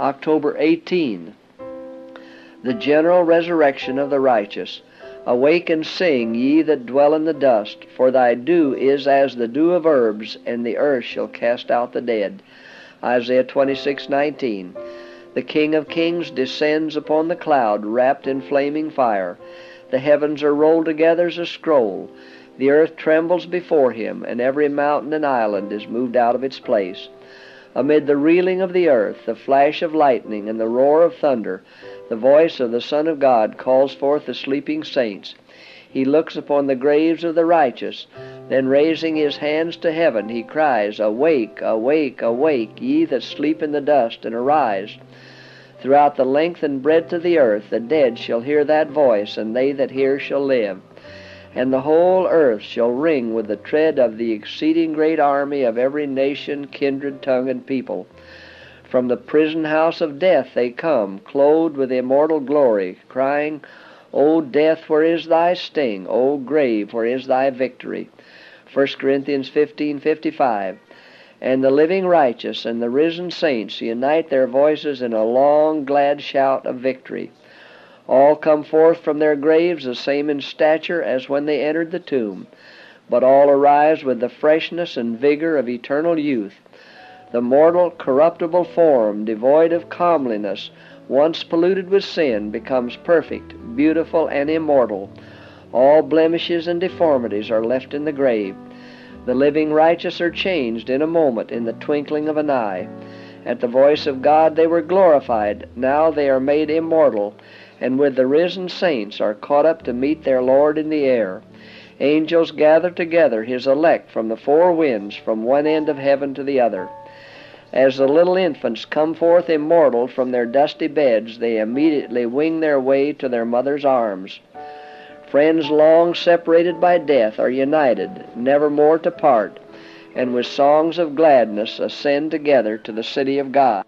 October 18. The general resurrection of the righteous. Awake and sing, ye that dwell in the dust, for thy dew is as the dew of herbs, and the earth shall cast out the dead. Isaiah 26:19. The King of Kings descends upon the cloud, wrapped in flaming fire. The heavens are rolled together as a scroll. The earth trembles before him, and every mountain and island is moved out of its place. Amid the reeling of the earth, the flash of lightning, and the roar of thunder, the voice of the Son of God calls forth the sleeping saints. He looks upon the graves of the righteous. Then raising his hands to heaven, he cries, Awake, awake, awake, ye that sleep in the dust, and arise. Throughout the length and breadth of the earth, the dead shall hear that voice, and they that hear shall live. And the whole earth shall ring with the tread of the exceeding great army of every nation, kindred, tongue, and people. From the prison house of death they come, clothed with immortal glory, crying, O death, where is thy sting? O grave, where is thy victory? 1 Corinthians 15:55. And the living righteous and the risen saints unite their voices in a long, glad shout of victory. All come forth from their graves the same in stature as when they entered the tomb, but all arise with the freshness and vigor of eternal youth. The mortal, corruptible form, devoid of comeliness, once polluted with sin, becomes perfect, beautiful, and immortal. All blemishes and deformities are left in the grave. The living righteous are changed in a moment, in the twinkling of an eye. At the voice of God they were glorified. Now they are made immortal, and with the risen saints are caught up to meet their Lord in the air. Angels gather together his elect from the four winds, from one end of heaven to the other. As the little infants come forth immortal from their dusty beds, they immediately wing their way to their mother's arms. Friends long separated by death are united, never more to part, and with songs of gladness ascend together to the city of God.